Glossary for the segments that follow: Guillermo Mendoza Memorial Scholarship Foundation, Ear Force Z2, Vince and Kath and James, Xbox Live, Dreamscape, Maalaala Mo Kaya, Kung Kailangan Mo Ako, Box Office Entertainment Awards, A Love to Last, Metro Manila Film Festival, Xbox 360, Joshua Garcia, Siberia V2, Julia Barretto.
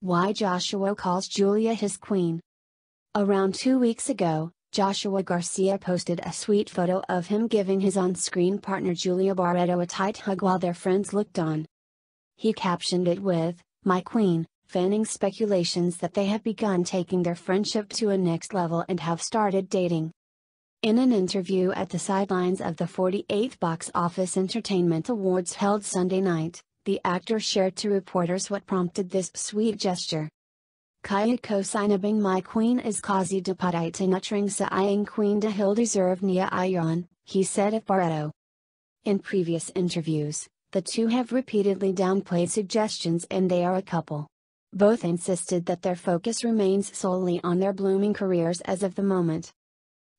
Why Joshua calls Julia his queen. Around 2 weeks ago, Joshua Garcia posted a sweet photo of him giving his on-screen partner Julia Barretto a tight hug while their friends looked on. He captioned it with, "My Queen," fanning speculations that they have begun taking their friendship to a next level and have started dating. In an interview at the sidelines of the 48th Box Office Entertainment Awards held Sunday night, the actor shared to reporters what prompted this sweet gesture. Kaya kosinabing my queen is kazi de padite nuttering sa iyang queen de hil deserve niya iyon, he said of Barretto. In previous interviews, the two have repeatedly downplayed suggestions and they are a couple. Both insisted that their focus remains solely on their blooming careers as of the moment.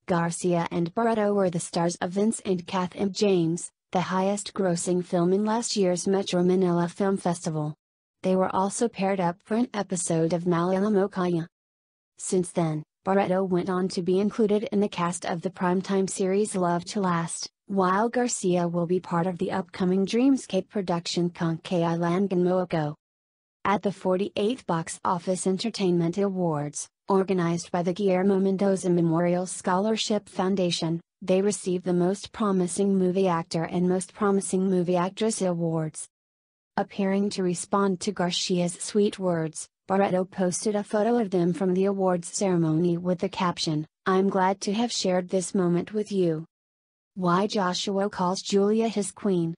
Garcia and Barretto were the stars of Vince and Kath and James, the highest-grossing film in last year's Metro Manila Film Festival. They were also paired up for an episode of Maalaala Mo Kaya. Since then, Barretto went on to be included in the cast of the primetime series A Love to Last, while Garcia will be part of the upcoming Dreamscape production Kung Kailangan Mo Ako. At the 48th Box Office Entertainment Awards, organized by the Guillermo Mendoza Memorial Scholarship Foundation, they received the Most Promising Movie Actor and Most Promising Movie Actress awards. Appearing to respond to Garcia's sweet words, Barretto posted a photo of them from the awards ceremony with the caption, "I'm glad to have shared this moment with you." Why Joshua calls Julia his queen.